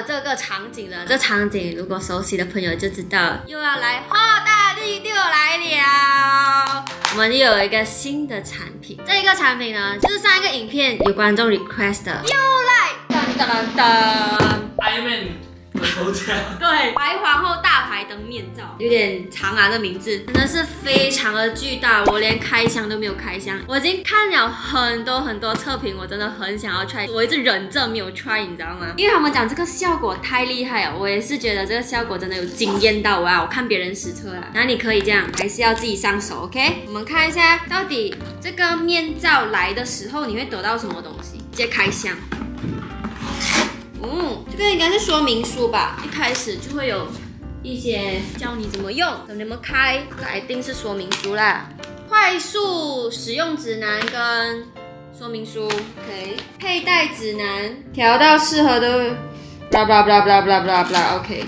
了这个场景了，这场景如果熟悉的朋友就知道，又要来画大力六来了。我们又有一个新的产品，这一个产品呢，就是上一个影片有观众 request 的，又来Iron Man。 对，白皇后大牌灯面罩，有点长啊，这名字真的是非常的巨大，我连开箱都没有开箱。我已经看了很多测评，我真的很想要 try， 我一直忍着没有 try， 你知道吗？因为他们讲这个效果太厉害了，我也是觉得这个效果真的有惊艳到我啊！我看别人实测啊，那你可以这样，还是要自己上手 ，OK？ 我们看一下到底这个面罩来的时候你会得到什么东西，直接开箱。 这个应该是说明书吧，一开始就会有一些教你怎么用、怎么开，那一定是说明书啦。快速使用指南跟说明书 ，OK， 佩戴指南，调到适合的 ，blah blah blah blah blah blah blah，OK。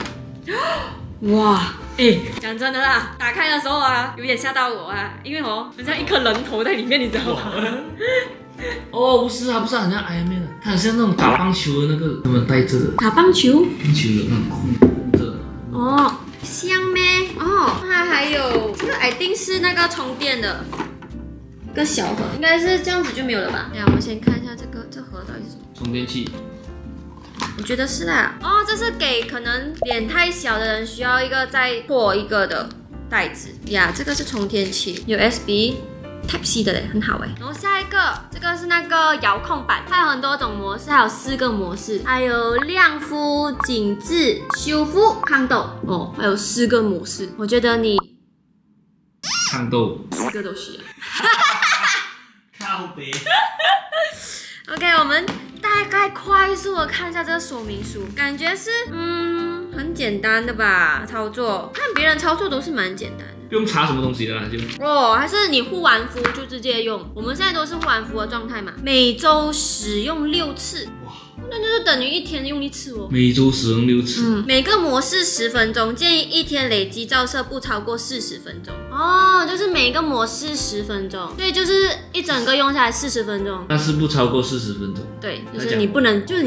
哇，哎，讲真的啦，打开的时候啊，有点吓到我啊，因为哦，很像一颗人头在里面，你知道吗？ 哦，不是啊，不是啊，好像 Iron Man 啊，它好像那种打棒球的那个，他们戴着的。打棒球？棒球的那种。哦，香咩？哦，它还有这个，一定是那个充电的，一个小盒，应该是这样子就没有了吧？来，我们先看一下这个，这盒到底是什么？充电器。我觉得是啦。哦，这是给可能脸太小的人需要一个再破一个的袋子呀。这个是充电器 ，USB。 Type C 的嘞，很好哎。然后下一个，这个是那个遥控板，它有很多种模式，还有4个模式，还有亮肤、紧致、修肤、抗痘哦，还有4个模式。我觉得你抗痘4个都需要。靠北。OK， 我们大概快速的看一下这个说明书，感觉是很简单的吧，操作。看别人操作都是蛮简单的。 不用擦什么东西的啦，就哦，还是你护完肤就直接用。我们现在都是护完肤的状态嘛，每周使用6次，哇，那就是等于一天用1次哦。每周使用6次，每个模式10分钟，建议1天累积照射不超过40分钟。哦，就是每个模式10分钟，对，就是一整个用下来40分钟。但是不超过40分钟。对，就是你不能，多，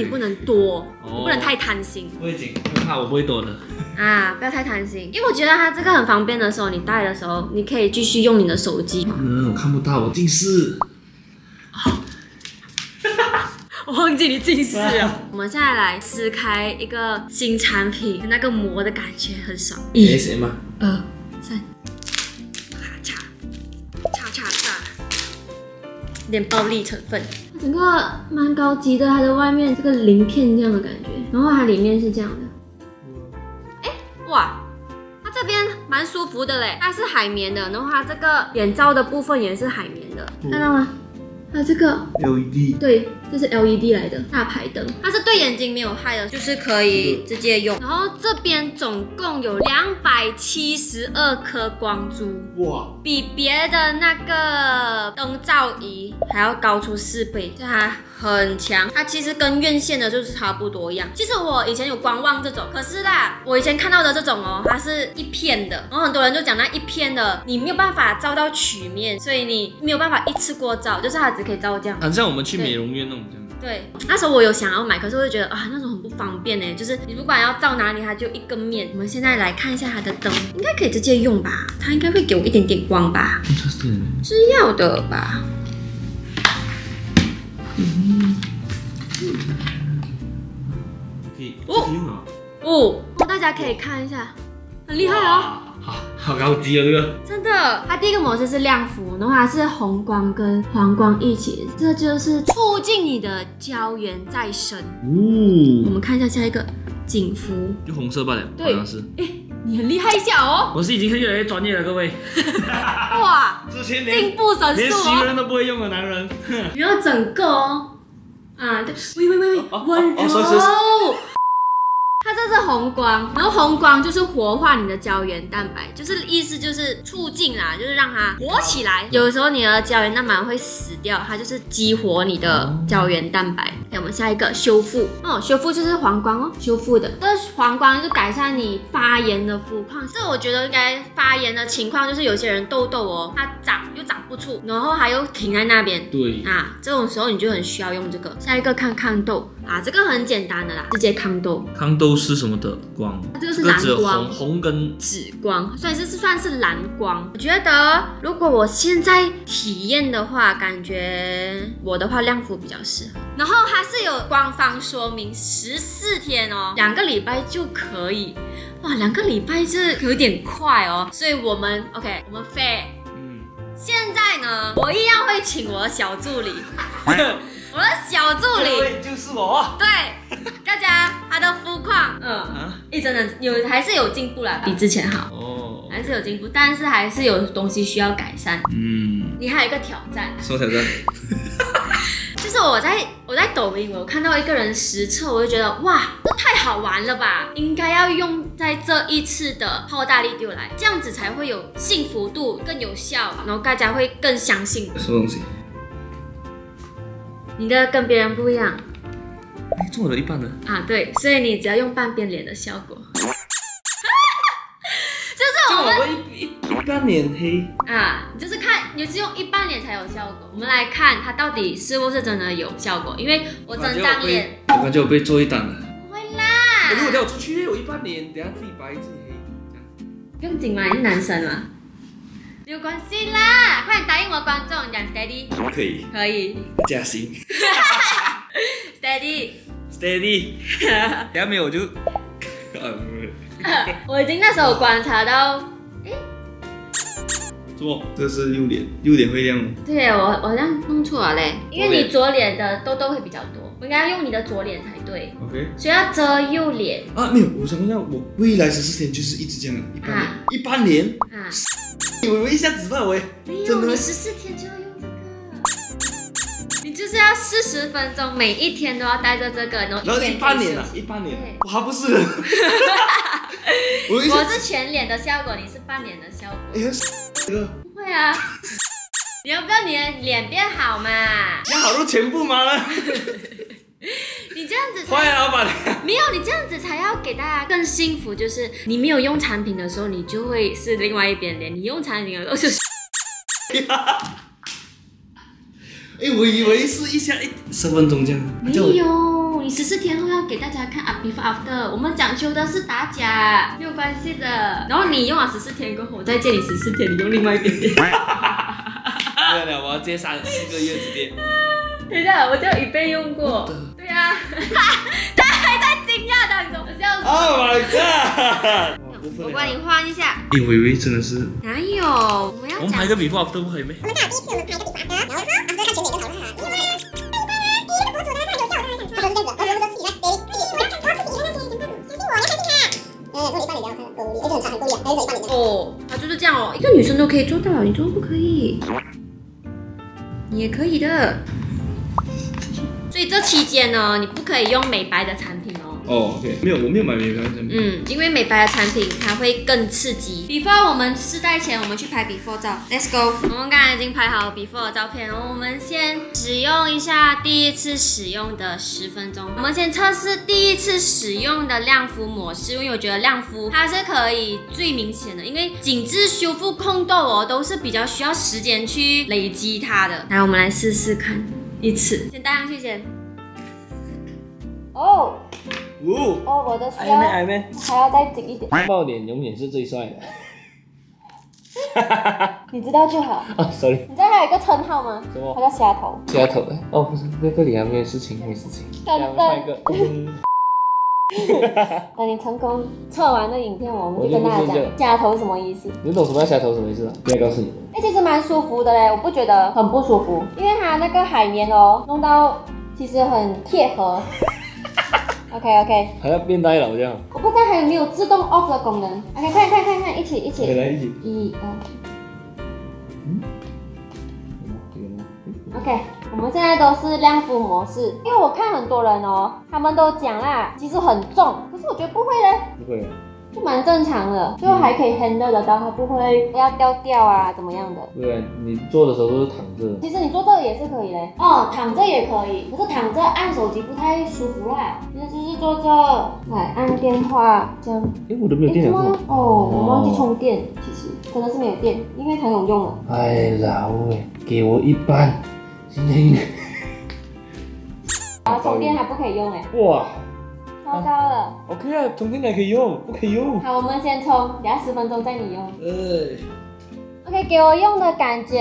哦、不能太贪心。不会紧，不怕，我不会多的。 啊，不要太贪心，因为我觉得它这个很方便的时候，你戴的时候，你可以继续用你的手机。嗯，我看不到，我近视。我忘记你近视了。我们现在来撕开一个新产品，那个膜的感觉很爽。1、2、3，咔嚓，嚓嚓嚓，有点暴力成分。整个蛮高级的，它的外面这个鳞片这样的感觉，然后它里面是这样的。 哇，它这边蛮舒服的嘞，它是海绵的，然后它这个眼罩的部分也是海绵的，看到吗？它这个 LED， 对，这是 LED 来的大牌灯，它是对眼睛没有害的，就是可以直接用。然后这边总共有272颗光珠，哇，比别的那个灯罩仪还要高出4倍，对啊。 很强，它其实跟院线的就是差不多一样。其实我以前有观望这种，可是啦，我以前看到的这种哦，它是一片的，然后很多人就讲那一片的，你没有办法照到曲面，所以你没有办法一次过照，就是它只可以照这样。好像我们去美容院那种这样。对，那时候我有想要买，可是我就觉得啊，那种很不方便哎，就是你不管要照哪里，它就一根面。我们现在来看一下它的灯，应该可以直接用吧？它应该会给我一点点光吧？是要的吧？ 哦哦，大家可以看一下，很厉害哦，好高级哦，这个真的。它第一个模式是亮肤，然后它是红光跟黄光一起，这就是促进你的胶原再生。哦，我们看一下下一个紧肤，就红色罢了，对，好像是。哎，你很厉害一下哦，我是已经是越来越专业了，各位。哇，进步神速，连熟人都不会用的男人。然后整个哦，啊，喂，温柔。 它这是红光，然后红光就是活化你的胶原蛋白，就是意思就是促进啦，就是让它活起来。有时候你的胶原蛋白会死掉，它就是激活你的胶原蛋白。哎，我们下一个修复，哦，修复就是黄光哦，修复的。这黄光就改善你发炎的肤况，这我觉得应该发炎的情况就是有些人痘痘哦，它长又长不出，然后它又停在那边，对啊，这种时候你就很需要用这个。下一个看抗痘。啊，这个很简单的啦，直接抗痘。抗痘是什么的光？它这个是蓝光，红跟紫光，所以这是算是蓝光。我觉得如果我现在体验的话，感觉我的话亮肤比较适合。然后它是有官方说明14天哦，2个礼拜就可以。哇，2个礼拜这有点快哦，所以我们 OK， 我们飞。现在呢，我一样会请我的小助理。我的小助理就是我，对，大家他的肤况，真的有还是有进步了，比之前好哦，还是有进步，但是还是有东西需要改善。嗯，你还有一个挑战，什么挑战？就是我在抖音，我看到一个人实测，我就觉得哇，这太好玩了吧，应该要用在这一次的抛大力丢来，这样子才会有幸福度更有效，然后大家会更相信。什么东西？你的跟别人不一样，你做我的一半呢？啊，对，所以你只要用半边脸的效果，就是我一半脸黑啊，就是看你是用一半脸才有效果。我们来看它到底是不是真的有效果，因为我整张脸，我感觉我被做一档了，不会啦。如果叫我出去，我一半脸，等下自己白自己黑，这样不用紧嘛，你是男生嘛。没有关系啦，快点答应我观众，讲 steady。可以。加薪。steady。等下没有我就，我已经那时候观察到，左，这是右脸，右脸会亮吗？对，我好像弄错了嘞，因为你左脸的痘痘会比较多，我应该要用你的左脸才对。OK。所以要遮右脸。啊，没有，我想问一下，我未来14天就是一直这样，一般脸。啊。我一下子范围，没有，你14天就要用这个，你就是要40分钟，每一天都要带着这个，然后一般脸，我还不是，我是全脸的效果，你是半脸的效果，不会啊，你要不要你的脸变好嘛？要好都全部嘛了。你这样子，欢迎老板。没有，你这样子才要给大家更幸福。就是你没有用产品的时候，你就会是另外一边脸；你用产品的时候就是。我以为是一下10分钟这样。没有，你14天后要给大家看 before after。我们讲究的是打假，没有关系的。然后你用了14天过后，我再借你14天，你用另外一边脸。对了，我要借3、4个月直接。等一下，我叫雨贝用过。对啊，他还在惊讶当中，笑死。Oh my god！ 我帮你换一下。微微真的是。哪有？我们拍个before after 不可以吗？我们看第一次我们拍个before after，然后after看全脸更好看。哦，他就是这样哦，一个女生都可以做到，你怎么不可以？你也可以的。所以这期间呢，你不可以用美白的产品哦。哦，对，没有，我没有买美白的产品。因为美白的产品它会更刺激。Before 我们试戴前，我们去拍 before 照。Let's go。我们刚才已经拍好 before 的照片，我们先使用一下第一次使用的10分钟。我们先测试第一次使用的亮肤模式，因为我觉得亮肤它是可以最明显的，因为紧致修复控痘哦，都是比较需要时间去累积它的。来，我们来试试看。一次，先戴上去先。哦，哦，我的需要还要再紧一点。爆脸永远是最帅的。你知道就好。啊 ，sorry。你知道还有一个称号吗？什么？它叫虾头。虾头的。哦，不是，那个脸没有事情，没事情。换一个。等你成功测完的影片，我们就跟大家讲虾头什么意思。你懂什么叫虾头什么意思啊？不要告诉你。其实蛮舒服的嘞，我不觉得很不舒服，因为它那个海绵哦，弄到其实很贴合。OK， 还要变呆了这样。我不知道还有没有自动 off 的功能。OK， 看，一起。来一起。1、2。OK， 我们现在都是亮肤模式，因为我看很多人哦，他们都讲啦，其实很重，可是我觉得不会嘞。不会。就蛮正常的，就还可以 handle 得到，它不会要掉啊，怎么样的？对，你做的时候都是躺着。其实你做这个也是可以嘞。哦，躺着也可以，可是躺着按手机不太舒服啦。那就是坐着，来按电话这样。哎，我都没有电了。哦，我忘记充电，其实可能是没有电，因为太有用了。哎呀喂，给我一半，今天。然后充电还不可以用哎、欸。哇，超高了。OK 啊，充电还可以用，不可以用。好，我们先充，等下10分钟再你用。OK， 给我用的感觉，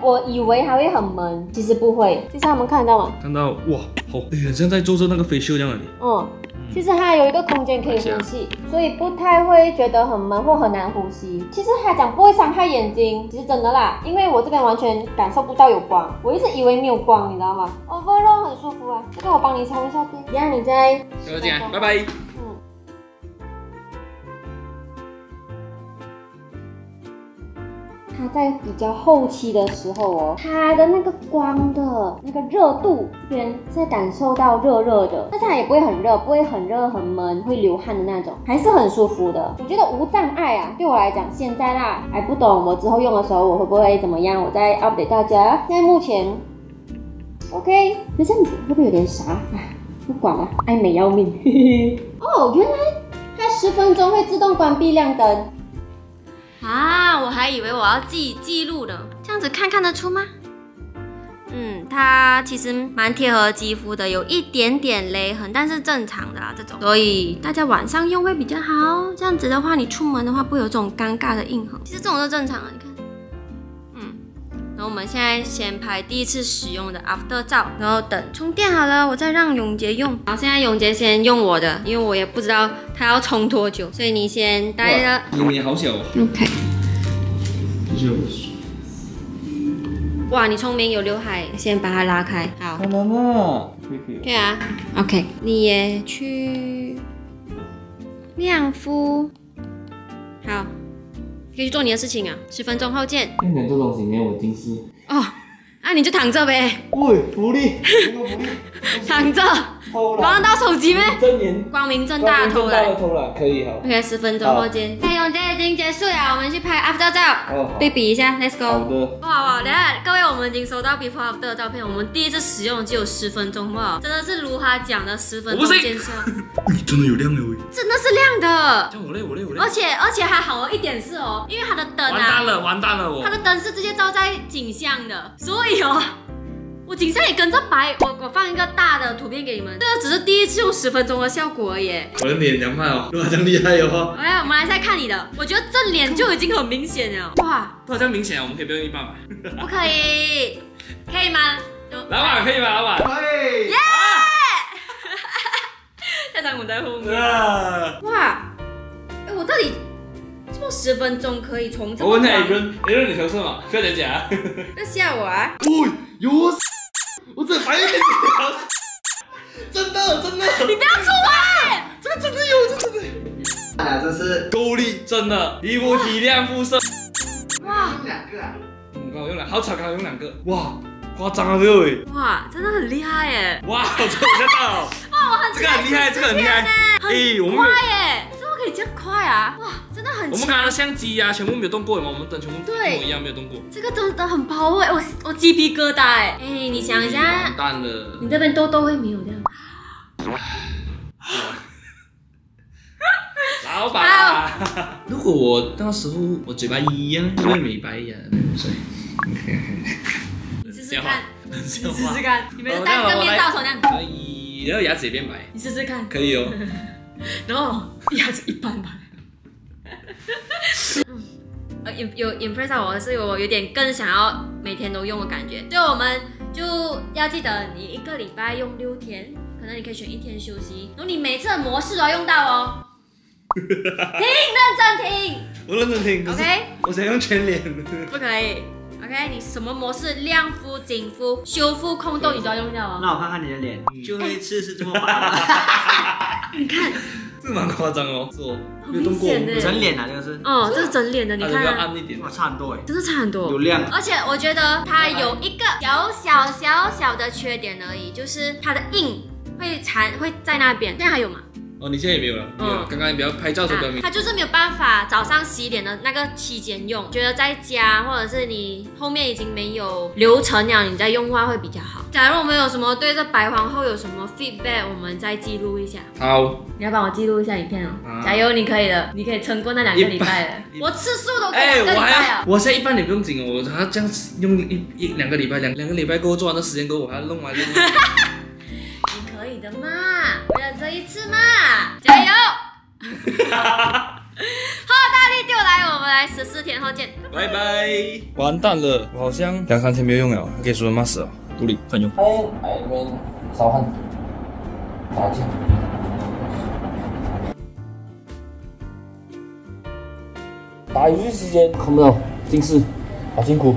我以为它会很闷，其实不会。其实我们看得到吗？看到，哇，好，很像在做着那个飞秀这样的。嗯，其实它有一个空间可以呼吸，所以不太会觉得很闷或很难呼吸。其实它讲不会伤害眼睛，其实真的啦，因为我这边完全感受不到有光，我一直以为没有光，你知道吗 ？Overall 很舒服啊，这个我帮你充一下电，等下你再。就这样，拜拜。它在比较后期的时候哦，它的那个光的那个热度这边是感受到热热的，但是它也不会很热，不会很热很闷，会流汗的那种，还是很舒服的。我觉得无障碍啊，对我来讲现在啦，还不懂我之后用的时候我会不会怎么样，我再 update 大家。现在目前 OK， 那这样子会不会有点傻？不管了，爱美要命。哦，原来它10分钟会自动关闭亮灯。啊，我还以为我要自己记录呢，这样子看得出吗？嗯，它其实蛮贴合肌肤的，有一点点勒痕，但是正常的啦，这种，所以大家晚上用会比较好。这样子的话，你出门的话不会有这种尴尬的印痕，其实这种都正常的，你看。嗯，然后我们现在先拍第一次使用的 after 照，然后等充电好了，我再让永杰用。好，现在永杰先用我的，因为我也不知道。它要充多久？所以你先戴了。你也好小哦。OK。哇，你聪明有刘海，先把它拉开。好。妈妈。对啊。OK。你也去亮肤。好，可以去做你的事情啊。10分钟后见。跟你做东西没有我近视。哦，那你就躺着呗。喂，福利，躺着。拿得到手机咩？光明正大的偷懒，可以哈。OK， 10分钟后见。哎，我们今天已经结束了，我们去拍 after 照，对比一下 ，Let's go。好的。哇，等下各位，我们已经收到 before after 的照片，我们第一次使用只有10分钟，哇，真的是如他讲的10分钟见效。真的有亮的喂！真的是亮的。这样我累。而且还好一点是哦，因为它的灯啊。完蛋了我。它的灯是直接照在景象的，所以哦。我景象也跟着白，我放一个大的图片给你们，这个只是第一次用10分钟的效果而已。我的脸凉快哦，都好像厉害哦。哎，我们来再看你的，我觉得这脸就已经很明显了。哇，都好像明显了，我们可以不用一半吗？不可以，可以吗？老板可以吗？老板可以。耶！下场我在后面。哇，哎，我到底？做10分钟可以从这么。我问一下 Aaron， 你调色嘛？不要讲啊！不要吓我啊！哦，有我这白眼条，真的。你不要出来！这个真的有，这真的。啊，这是够力，真的，皮肤体亮肤色。哇，用2个啊！刚好用2，好巧，刚好用2个。哇，夸张啊，各位！哇，真的很厉害耶！哇，我真的吓到！哇，我很这个很厉害，这个很厉害。哎，我们快耶！怎么可以这样快啊？哇！我们刚刚的相机啊，全部没有动过嘛，我们灯全部跟我一样没有动过。这个真的很薄哎，我鸡皮疙瘩哎！哎，你想一下，完蛋了，你这边痘痘会没有这样？老板，如果我那时候我嘴巴一样，因为美白呀，所以。你试试看，你试试看，你们戴这面罩怎么样？可以，然后牙齿也变白。你试试看，可以哦。然后牙齿一般吧。有 impress 到我，是我有点更想要每天都用的感觉，所以我们就要记得你1个礼拜用6天，可能你可以选1天休息，然后你每次的模式都要用到哦。认真听，我认真听。OK， 我想用全脸，不可以。OK， 你什么模式？亮肤、紧肤、修复空洞，你都要用到哦。那我看看你的脸，就那一次是这么白吗？你看。是蛮夸张哦，是哦，没有动过，整脸啊，这个是，哦，这是整脸的，你看，它比较暗一点，哇，差很多哎，真的差很多，有亮，而且我觉得它有一个小的缺点而已，就是它的印会在那边，现在还有吗？哦，你现在也没有了，没有了，刚刚不要拍照什么的，它就是没有办法早上洗脸的那个期间用，觉得在家或者是你后面已经没有流程了，你再用的话会比较好。假如我们有什么对这白皇后有什么 feedback， 我们再记录一下。好，你要帮我记录一下影片哦。加油，你可以的，你可以撑过那2个礼拜了。我次数都2个礼拜了。我现在一般也不用紧哦，我还要这样用2个礼拜，2个礼拜过后做完的时间过后，我还要弄完。的嘛，为了这一次嘛，加油！好，大力丢来，我们来14天后见，拜拜。完蛋了，我好像2、3天没有用了，给熟人骂死了。独立很用。哎，你们少看，打架。 打游戏时间看不到，近视，好辛苦。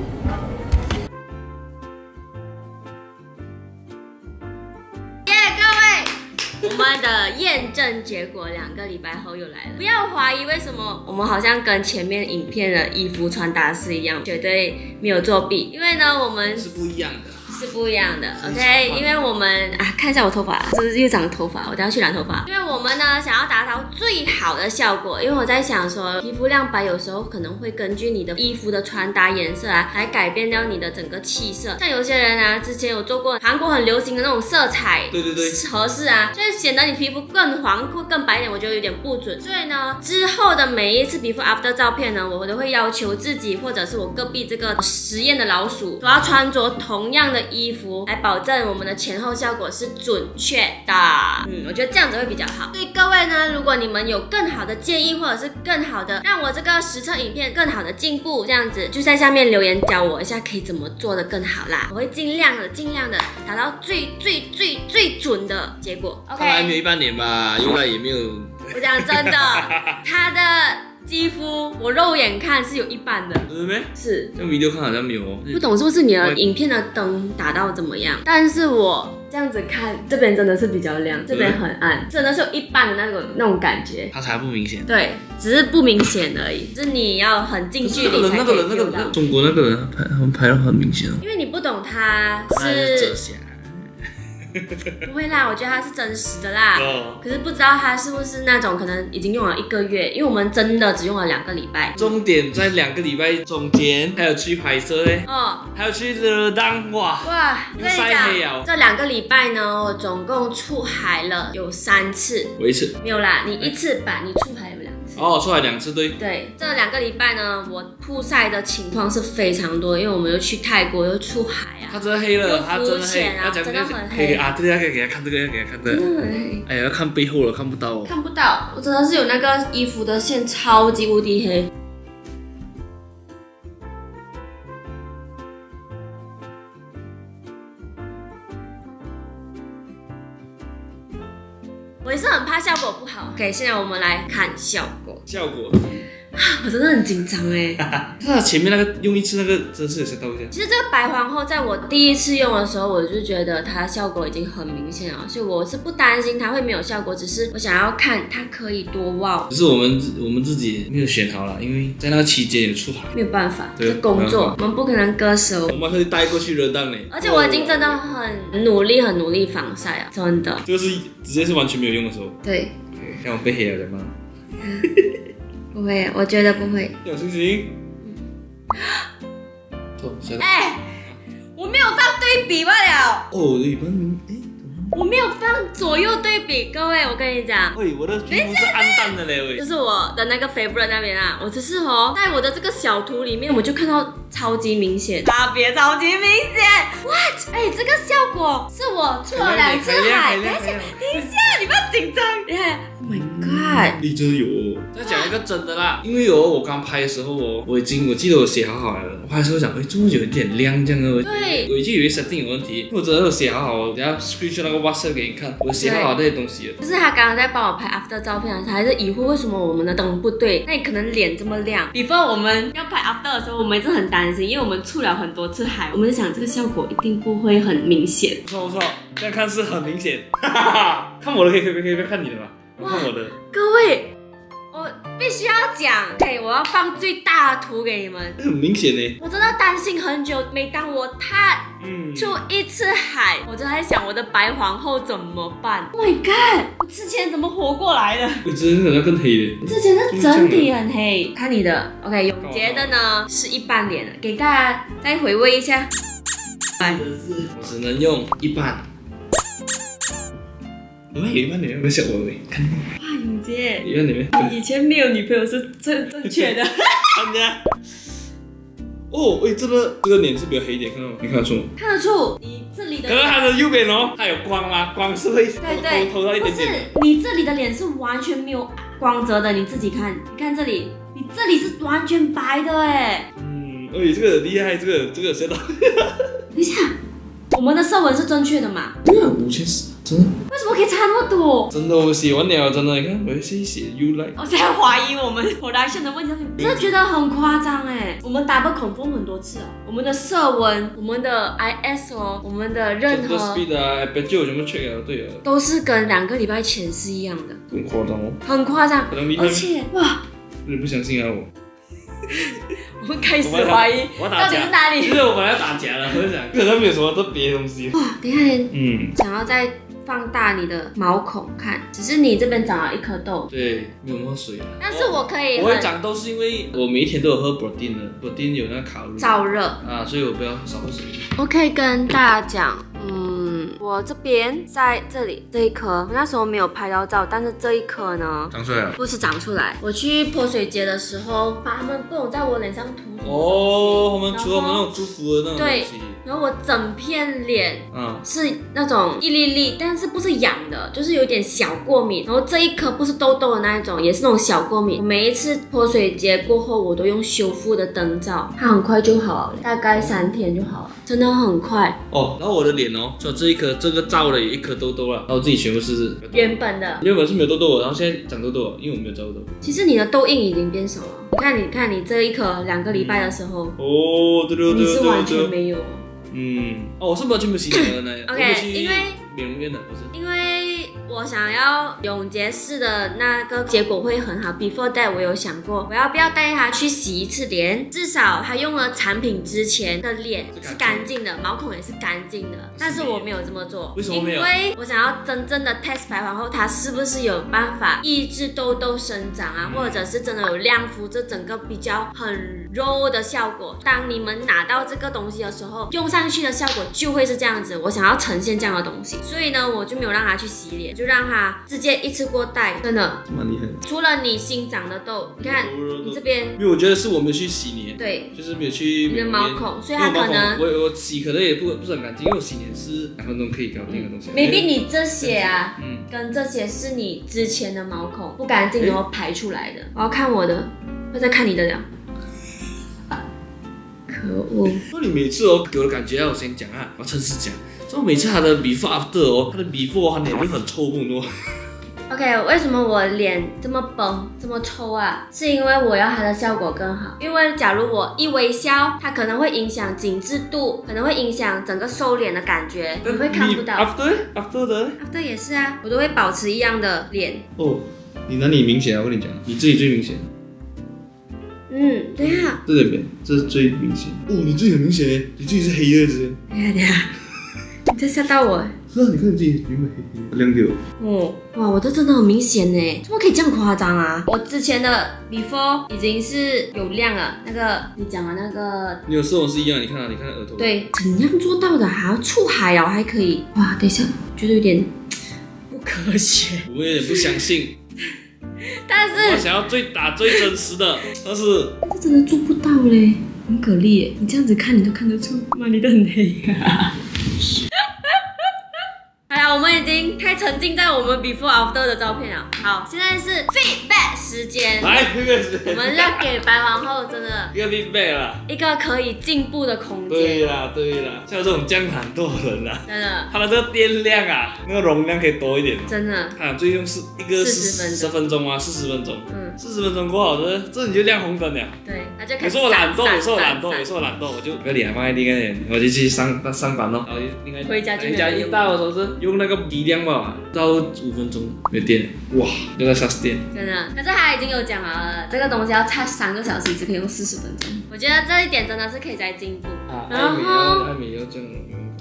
耶，各位，我们的验证结果2个礼拜后又来了。不要怀疑为什么我们好像跟前面影片的衣服穿搭是一样，绝对没有作弊。因为呢，我们是不一样的。 是不一样的 ，OK， 因为我们啊，看一下我头发，是不是又长头发？我等下去染头发。因为我们呢，想要达到最好的效果，因为我在想说，皮肤亮白有时候可能会根据你的衣服的穿搭颜色啊，来改变掉你的整个气色。像有些人啊，之前有做过韩国很流行的那种色彩，对，合适啊，就是显得你皮肤更黄或更白一点，我觉得有点不准。所以呢，之后的每一次皮肤 after 照片呢，我都会要求自己或者是我隔壁这个实验的老鼠，都要穿着同样的 衣服来保证我们的前后效果是准确的，我觉得这样子会比较好。所以各位呢，如果你们有更好的建议，或者是更好的让我这个实测影片更好的进步，这样子就在下面留言教我一下可以怎么做的更好啦。我会尽量的达到最准的结果。OK， 还没半年吧，又来也没有。我讲真的，他的 肌肤，我肉眼看是有一半的，是没？是，那 video 看好像没有哦。不懂是不是你的影片的灯打到怎么样？但是我这样子看，这边真的是比较亮，这边很暗，真的是有一半的那种感觉。它才不明显。对，只是不明显而已，是你要很近距离才看到。那个人，中国那个人拍得很明显哦。因为你不懂他是。 不会啦，我觉得它是真实的啦。可是不知道它是不是那种可能已经用了1个月，因为我们真的只用了2个礼拜。重点在2个礼拜中间，还有去拍摄嘞，还有去热当哇，晒黑啊！这2个礼拜呢，我总共出海了有3次，我1次没有啦，你1次吧，你出海有2次。哦，出海2次对。对，这2个礼拜呢，我曝晒的情况是非常多，因为我们又去泰国又出海啊，它真的黑了，它真的黑，真的很黑。 啊，对，给他看这个，哎呀，要看背后了，看不到哦，看不到，我真的是有那个衣服的线超级无敌黑。我也是很怕效果不好。OK， 现在我们来看效果。我真的很紧张哎！他前面那个用1次那个真是有些到一下。其实这个白皇后在我第1次用的时候，我就觉得它效果已经很明显了，所以我是不担心它会没有效果，只是我想要看它可以多哇。只是我们自己没有选好了，因为在那个期间也出海，没有办法，这工作我们不可能割舍。我们可以带过去热当嘞。而且我已经真的很努力防晒啊，真的。这个是直接是完全没有用的时候。对。看我被黑了的吗？ 不会，我觉得不会。有信心。哎，我没有放对比罢了。哦，对比，哎，我没有放左右对比，各位，我跟你讲。喂，我的皮肤是暗淡的嘞，喂。就是我的那个 favorite 那边啊，我只是在我的这个小图里面，我就看到超级明显，差别超级明显。What？ 哎，这个效果是我出了2次海，等一下，你不要紧张。Oh my god！ 你真有。 再讲一个真的啦，因为我刚拍的时候我记得我写好了，我拍的时候讲，哎，怎么有一点亮这样的？对，我就以为设定有问题，我真的有写好，我等下 screenshot 那个 WhatsApp 给你看，我写好那些东西了。就是他刚刚在帮我拍 after 照片，他还是疑惑为什么我们的灯不对，那你可能脸这么亮。before 我们要拍 after 的时候，我们一直很担心，因为我们出了很多次海，我们想这个效果一定不会很明显。不错，这样看是很明显，哈哈哈。看我的可以看你的吧，看我的。各位。 我必须要讲，对，我要放最大的图给你们。很明显呢，我真的担心很久。每当我出1次海，我就在想我的白皇后怎么办。Oh my god， 我之前怎么活过来的？我之前可能更黑的。之前是整体很黑。看你的 ，OK， 永杰的呢是一半脸的，给大家再回味一下。来，我只能用一半。有没有一半脸？没想过没？看。 永杰，以前没有女朋友是正确的。哦，哎，这个脸是比较黑一点，看到吗？你看得出吗？看得出，你这里的。可是它的右边哦，它有光吗？光是会偷到一点点。不是，你这里的脸是完全没有光泽的，你自己看，你看这里，你这里是完全白的哎。嗯，哎，这个厉害，这个吓到。等一下，我们的色温是正确的嘛？对啊，5000。 为什么可以差那么多？真的，我写完了，真的，你看，我是写 you like。我现在怀疑我们 production 的问题，真的觉得很夸张哎。我们 double confirm 很多次哦，我们的色温、我们的 IS 哦、我们的任何 speed 啊、aperture 全部 check 了，对啊，都是跟2个礼拜前是一样的，很夸张哦，很夸张，而且哇，你不相信啊我？我们开始怀疑到底是哪里？其实我本来要打假了，我就想，可能没有什么特别的东西。哇，等一下，嗯，想要再。 放大你的毛孔看，只是你这边长了一颗痘，对，没有那么水。但是我可以，我会长痘是因为我每一天都有喝 protein 的 ，protein 有那卡路里，燥热啊，所以我不要少喝水。我可以跟大家讲，嗯，我这边在这里这一颗，我那时候没有拍到照，但是这一颗呢，长出来了，不是长出来。我去泼水节的时候，把它们各种在我脸上涂。 哦，他们除了我们那种祝福的那种东西，然后我整片脸，嗯，是那种一粒粒，但是不是痒的，就是有点小过敏。然后这一颗不是痘痘的那一种，也是那种小过敏。我每一次泼水节过后，我都用修复的灯罩，它很快就好了，大概3天就好了，真的很快。哦，然后我的脸哦，就这一颗，这个照了有一颗痘痘了，然后我自己全部是原本是没有痘痘的，然后现在长痘痘了，因为我没有照痘。其实你的痘印已经变少了，你看你这一颗2个礼拜。 拜的时候，哦，对对对对对，你是完全没有，嗯，哦，我是完全没有洗脸的那 ，OK， 因为美容院的不是，因为我想要永洁式的那个结果会很好。Before that， 我有想过我要不要带他去洗一次脸，至少他用了产品之前的脸是干净的，毛孔也是干净的，但是我没有这么做，为什么没有？因为我想要真正的 test 白皇后，它是不是有办法抑制痘痘生长啊，或者是真的有亮肤，这整个比较很。 肉的效果，当你们拿到这个东西的时候，用上去的效果就会是这样子。我想要呈现这样的东西，所以呢，我就没有让他去洗脸，就让他直接一次过带，真的蛮厉害的。除了你新长的痘，你看你这边，因为我觉得是我没有去洗脸，对，就是没有去你的毛孔，所以他可能我洗可能也不是很干净，因为我洗脸是2分钟可以搞定的东西。maybe 你这些啊，嗯，跟这些是你之前的毛孔不干净然后排出来的。我要看我的，要再看你的了。 可恶！那你每次哦，给我的感觉啊，我先讲啊，我诚实讲，所以每次他的 before after 哦，他的 before 他脸会很臭很多。OK， 为什么我脸这么崩这么臭啊？是因为我要它的效果更好。因为假如我一微笑，它可能会影响紧致度，可能会影响整个收敛的感觉，你会看不到。After 也是啊，我都会保持一样的脸。哦，你哪里明显啊？我跟你讲，你自己最明显。 嗯，等一下，这是最明显。哦，你自己很明显哎，你自己是黑的直。等一下，你这吓到我。是啊，你看你自己原本黑亮掉。哦，哇，我这真的很明显哎，怎么可以这样夸张啊？我之前的 before 已经是有亮了，那个你讲的那个，你有色纹是一样，你看啊，你看额头。对，怎样做到的？还要出海哦，还可以。哇，等一下，觉得有点不科学。我有点不相信。但是我想要最真实的，但是这真的做不到嘞，很给力耶！你这样子看，你都看得出，妈你都很黑啊。好啦，我们已经太沉浸在我们 before after 的照片了。好，现在是 feedback 时间，来，我们要给白皇后真的一个 feedback 啦，一个可以进步的空间。对啦，对啦，像这种这样很多人啦，真的，它的这个电量啊，那个容量可以多一点。真的，啊，最用是一个40分钟啊，40分钟，嗯，40分钟过后，这你就亮红灯了。对，那就开始。有时候懒惰，我就不要脸放在另一边，我就去上班咯。然后应该回家一到的时候是。 用那个鼻梁吧，到5分钟没电，哇，又在 charge 电。真的，可是他已经有讲了，这个东西要 charge 3个小时，只可以用40分钟。我觉得这一点真的是可以再进步。啊，然后艾米要这样。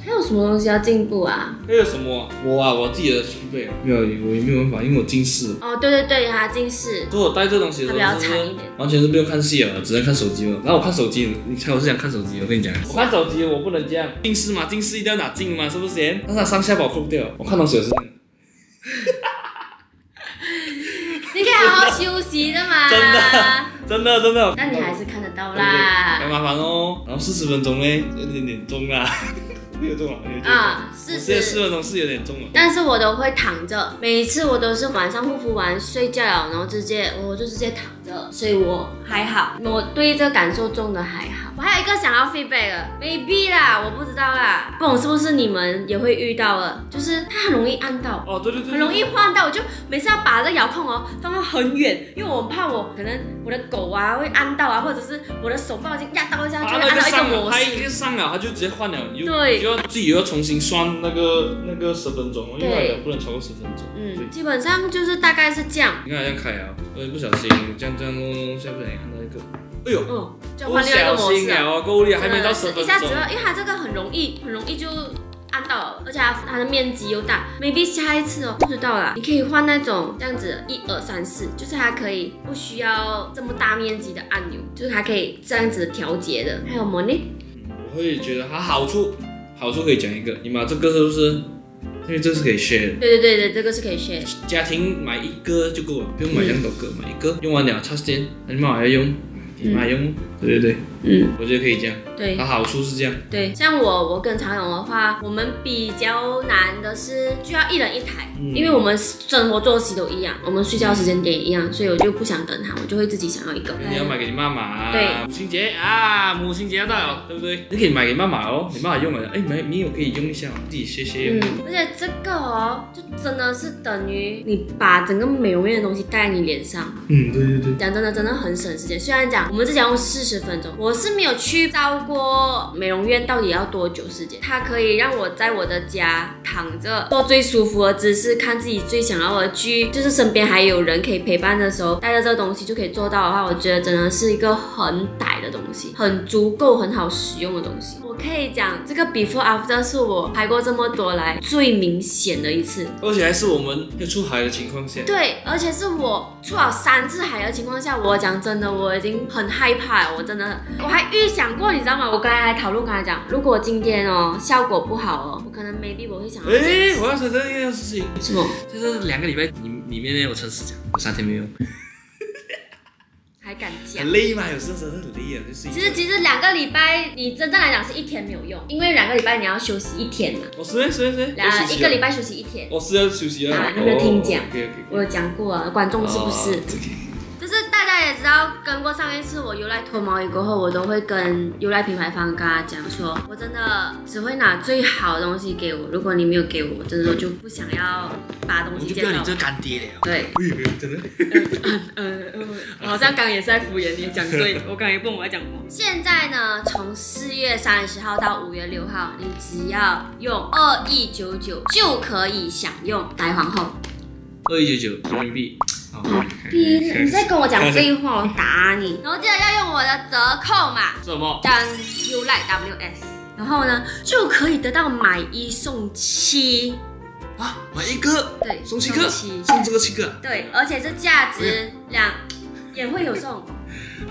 还有什么东西要进步啊？还有什么？我自己的储备，没有，我也没有办法，因为我近视。哦，对对对，他近视。如果我戴这东西的时候，它比较长一点，完全是不用看戏了，只能看手机了。然后我看手机，你猜我是想看手机？我跟你讲，我看手机我不能这样，近视嘛，近视一定要拿近嘛，是不是？但是它上下把我控掉，我看东西也是这样。你可以好好休息的嘛。真的。真的真的。那你还是看得到啦。要麻烦哦。然后40分钟嘞，有点点重啦。 没有中了，啊，40分钟是有点重了，但是我都会躺着，每一次我都是晚上护肤完睡觉了，然后我就直接躺着，所以我还好，我对这感受重的还好。我还有一个想要 feedback 的 ，maybe 啦，我不知道啦，不懂是不是你们也会遇到的，就是它很容易按到，哦对对对，很容易晃到，我就每次要把这遥控哦放到很远，因为我怕我可能我的狗啊会按到啊，或者是我的手不小心压到一下，就按到一个模式，它一个上了，它就直接换了，对。 自己又要重新算那个10分钟，因为不能超过10分钟。嗯，基本上就是大概是这样。你看这样开啊，我不小心这样弄，下不小心看到一个，哎呦，哦，不小心啊，够厉害，还没到10分钟。一下子，因为它这个很容易就按到了，而且它的面积又大 ，maybe 下一次哦，不知道啦。你可以换那种这样子，1、2、3、4，就是它可以不需要这么大面积的按钮，就是它可以这样子调节的。还有什么呢？我会觉得它好处可以讲一个，你买这个是不是？因为这是可以 share 的。对对对对，这个是可以 share。家庭买一个就够了，不用买2多个，买一个用完了，charge电，你妈还要用，你妈用，对对对，嗯，我觉得可以这样。对，它好处是这样。对，像我跟常勇的话，我们比较难的是就要1人1台，因为我们生活作息都一样，我们睡觉时间点也一样，所以我就不想等他，我就会自己想要一个。你要买给你妈妈。对，母亲节啊，母亲节要到了，对不对？你可以买给妈妈哦，你妈妈用了，哎，你也可以用一下，自己歇。嗯，而且这个哦，就真的是等于你把整个美容院的东西戴在你脸上。嗯，对对对。讲真的，真的很省时间。虽然讲我们之前用40分钟，我是没有去到。 过美容院到底要多久时间？它可以让我在我的家躺着做最舒服的姿势，看自己最想要的剧，就是身边还有人可以陪伴的时候，带着这个东西就可以做到的话，我觉得真的是一个很歹的东西，很足够、很好使用的东西。我可以讲这个 before after 是我拍过这么多来最明显的一次，而且还是我们要出海的情况下。对，而且是我出了3次海的情况下，我讲真的，我已经很害怕了，我真的，我还预想过，你知道。 我刚才还讨论，跟他讲，如果今天哦效果不好哦，我可能 maybe 我会想，我要承认一件事情，什么？就是2个礼拜里面呢，我诚实讲，我3天没用。还敢讲？很累嘛，有时候真的很累啊，就是。其实2个礼拜，你真正来讲是1天没有用，因为2个礼拜你要休息1天嘛。我是。1个礼拜休息1天。我是要休息啊。有没有听讲？我有讲过啊，观众是不是？ 也知道，跟过上一次我由来脱毛仪过后，我都会跟由来品牌方跟他讲说，我真的只会拿最好的东西给我，如果你没有给我，真的我就不想要把东西介绍。我就不要你这干爹了。对。真的。好像刚也是在敷衍你，讲对，我刚也不懂我在讲什么。现在呢，从4月30号到5月6号，你只要用2199就可以享用白皇后。2199人民币。 你在跟我讲废话，我打你。然后记得要用我的折扣码，什么？当 U Like WS， 然后呢就可以得到买1送7。啊，买1个？对，送7个？送这个7个？对，而且是价值2，也会有送。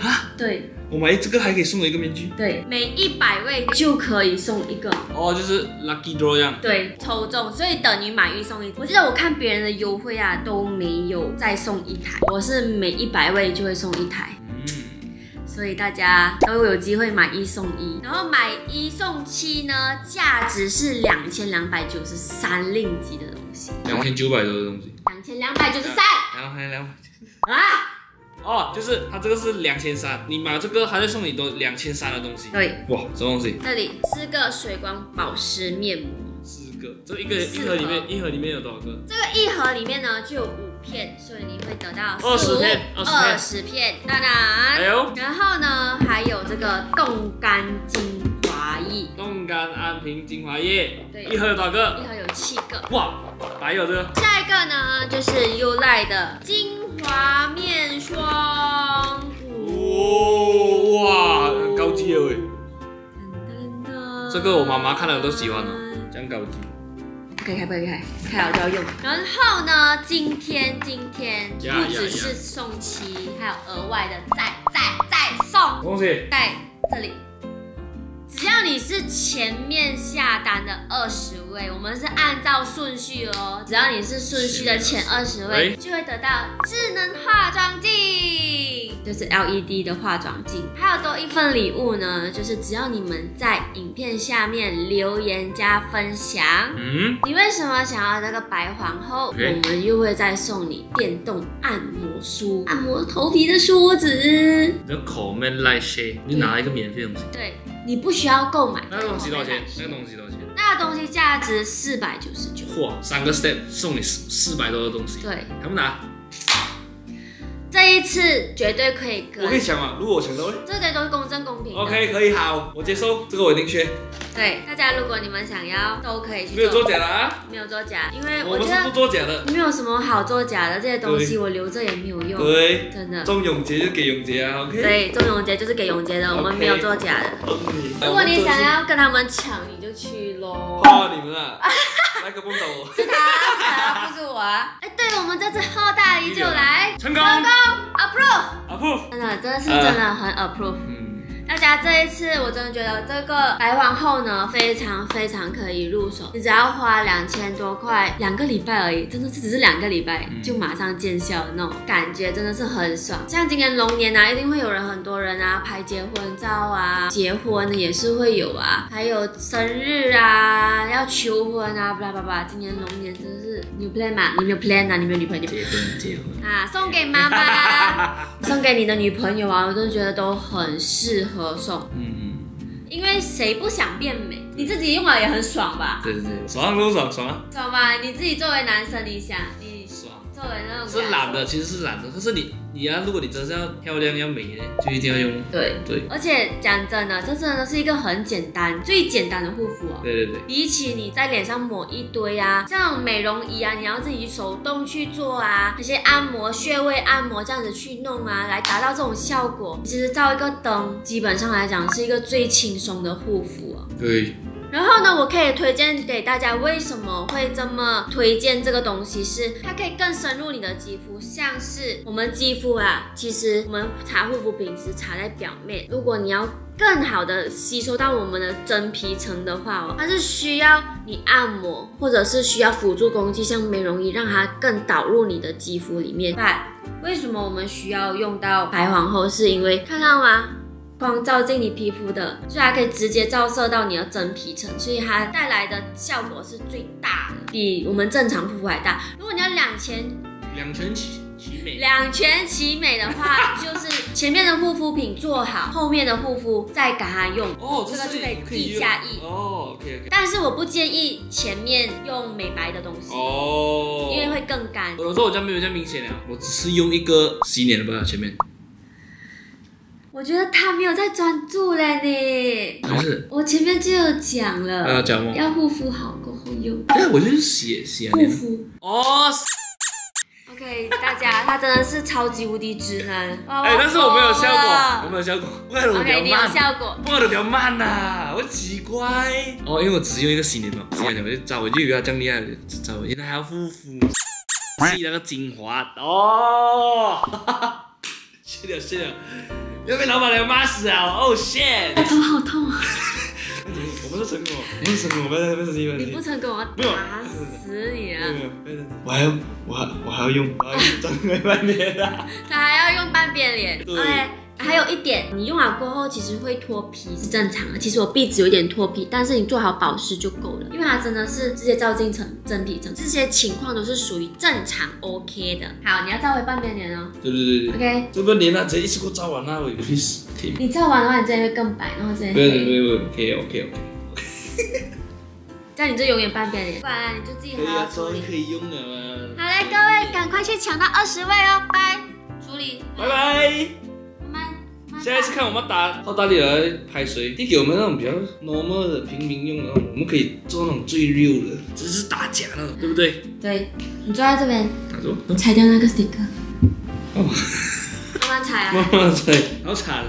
啊？对。 我买这个还可以送一个面具，对，每100位就可以送1个。哦，就是 lucky draw 一样。对，抽中，所以等于买1送1。我记得我看别人的优惠啊，都没有再送1台，我是每100位就会送1台。嗯，所以大家都有机会买1送1，然后买1送7呢，价值是2293令吉的东西，2900多的东西，2293，两百。啊！ 哦，就是它这个是2300，你买这个还会送你多2300的东西。对，哇，什么东西？这里4个水光保湿面膜，4个，这一盒里面有多少个？这个1盒里面呢就有5片，所以你会得到20片，当然。哎呦，然后呢还有这个冻干精华液，冻干安瓶精华液，对，1盒有多少个？1盒有7个。哇，还有这个。下一个呢就是 U Like 的精华面霜，哇，很高级耶！这个我妈妈看了都喜欢了，这样高级。可以开，可以开，开好就要用。然后呢，今天不只是送7，还有额外的再送。恭喜！在这里。只要你是前面下单的20位，我们是按照顺序哦。只要你是顺序的前20位，就会得到智能化妆镜，就是 LED 的化妆镜。还有多一份礼物呢，就是只要你们在影片下面留言加分享，你为什么想要这个白皇后，我们又会再送你电动按摩梳，按摩头皮的梳子。你的口闷来些，你拿一个免费的东西。对。 你不需要购买。那个东西多少钱？那个东西多少钱？那个东西价值499。嚯，3个 step 送你400多的东西。对，他们拿。这一次绝对可以跟。我可以抢吗？如果我抢到，这些都是公正公平。OK， 可以，好，我接受，这个我一定学。对，大家如果你们想要，都可以去。没有作假的啊？没有作假，因为我觉得不作假的，没有什么好作假的，这些东西我留着也没有用。对，真的。中永杰就给永杰啊 ，OK。对，中永杰就是给永杰的，我们没有作假的。如果你想要跟他们抢，你就去咯。怕你们啊！那个不懂我。是他，不是我啊。哎，对了，我们这次喝大礼就来成功 ，approve， 真的，真的很 approve。 大家这一次，我真的觉得这个白皇后呢，非常可以入手。你只要花2000多块，2个礼拜而已，真的是只是2个礼拜就马上见效的那种感觉，真的是很爽。像今年龙年啊，一定会有人很多人啊拍结婚照啊，结婚的也是会有啊，还有生日啊，要求婚啊，巴拉巴拉。今年龙年真的是你有 plan 吗？你没有 plan 啊？你没有女朋友？结婚啊，送给妈妈，送给你的女朋友啊，我真的觉得都很适合。 合送，因为谁不想变美？你自己用了也很爽吧？对，爽吧？你自己作为男生，你想，你爽，作为那种是懒的，其实是懒的，可是你如果你真的要漂亮要美呢，就一定要用。对，而且讲真的，这真的是一个很简单、最简单的护肤哦。对，比起你在脸上抹一堆啊，像美容仪啊，你要自己手动去做啊，那些按摩、穴位按摩这样子去弄啊，来达到这种效果，其实照一个灯，基本上来讲是一个最轻松的护肤哦。对。 然后呢，我可以推荐给大家，为什么会这么推荐这个东西是？它可以更深入你的肌肤，像是我们肌肤啊，其实我们擦护肤品只擦在表面，如果你要更好的吸收到我们的真皮层的话哦，它是需要你按摩，或者是需要辅助工具，像美容仪，让它更导入你的肌肤里面。为什么我们需要用到白皇后？是因为看到吗？ 光照进你皮肤的，所以它可以直接照射到你的真皮层，所以它带来的效果是最大的，比我们正常护肤还大。如果你要两全其美的话，就是前面的护肤品做好，后面的护肤再给它用。哦，这个就可以1+1。哦 ，OK。但是我不建议前面用美白的东西，哦，因为会更干。我说我家没有这样明显了，我只是用一个洗脸的吧，前面。 我觉得他没有在专注嘞，你。不是，我前面就有讲了。讲吗？要护肤好过后用。哎，我就是写护肤。哦。OK， 大家，他真的是超级无敌直男。哎，但是我没有效果，我没有效果。OK， 你有效果。我的比较慢呐，我奇怪。哦，因为我只用一个洗脸嘛，洗脸我就找回去，比他这样厉害，找回去，原来还要护肤，洗那个精华。哦。谢了。 要被老板娘骂死啊！哦 shit！ 头好痛啊！我不是成功，不是成功，不是。你不成功，我打死你啊！我还要用半边脸啊！他还要用半边脸。对。还有一点，你用好过后其实会脱皮是正常的。其实我壁纸有点脱皮，但是你做好保湿就够了，因为它真的是直接照进真皮层，这些情况都是属于正常 OK 的。好，你要照回半边脸哦。对。OK。这半边脸啊，直接一次过照完啦，我也是可以。你照完的话，你这样会更白，然后这样。对，OK。这样你就永远半边脸，不然你就自己好好处理。可以用的吗？好嘞，各位赶快去抢到20位哦，拜，处理，拜。 下一次看我们打好大礼来拍谁，递给我们那种比较 normal 的平民用的，我们可以做那种最 real 的，只是打假那种，对不对？对，你坐在这边，打住，你拆掉那个 sticker。哦，慢慢拆啊，慢慢拆，好惨，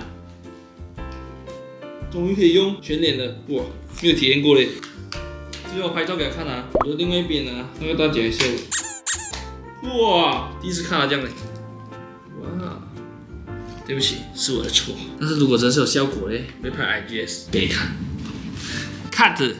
终于可以用全脸了，哇，没有体验过嘞，这要拍照给他看啊，我的另外一边啊，那个大姐笑我，哇，第一次看她这样嘞。 对不起，是我的错。但是如果真是有效果嘞，会拍 IGS 给你看。Cut。